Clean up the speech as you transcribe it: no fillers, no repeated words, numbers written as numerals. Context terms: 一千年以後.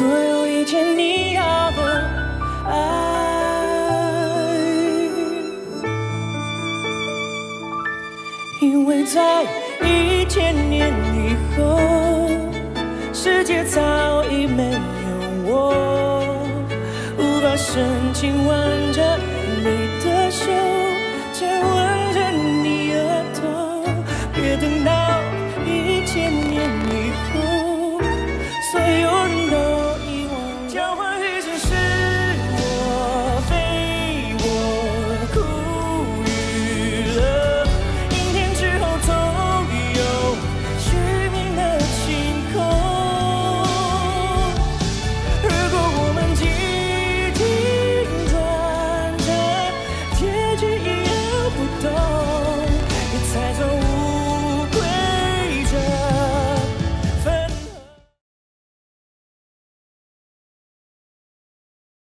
所有遇见你要的爱，因为在1000年以后，世界早已没有我，无法深情挽着你的手，亲吻着你额头，别等到。